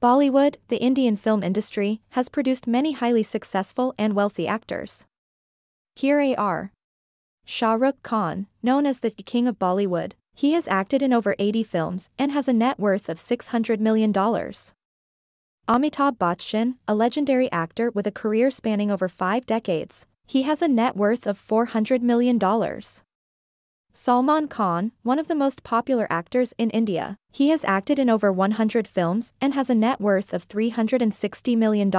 Bollywood, the Indian film industry, has produced many highly successful and wealthy actors. Here are Shah Rukh Khan, known as the King of Bollywood. He has acted in over 80 films and has a net worth of $600 million. Amitabh Bachchan, a legendary actor with a career spanning over 5 decades, he has a net worth of $400 million. Salman Khan, one of the most popular actors in India, he has acted in over 100 films and has a net worth of $360 million.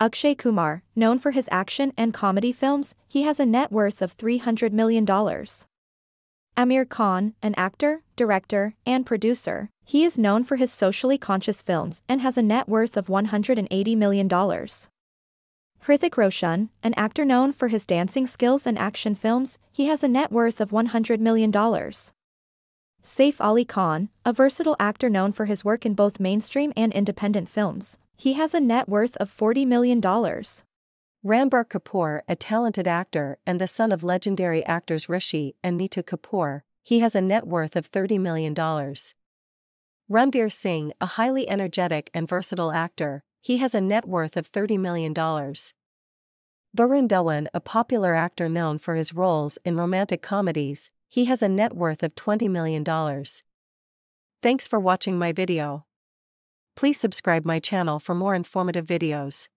Akshay Kumar, known for his action and comedy films, he has a net worth of $300 million. Aamir Khan, an actor, director, and producer, he is known for his socially conscious films and has a net worth of $180 million. Hrithik Roshan, an actor known for his dancing skills and action films, he has a net worth of $100 million. Saif Ali Khan, a versatile actor known for his work in both mainstream and independent films, he has a net worth of $40 million. Ranbir Kapoor, a talented actor and the son of legendary actors Rishi and Neetu Kapoor, he has a net worth of $30 million. Ranbir Singh, a highly energetic and versatile actor, he has a net worth of $30 million. Varun Dhawan, a popular actor known for his roles in romantic comedies, he has a net worth of $20 million. Thanks for watching my video. Please subscribe my channel for more informative videos.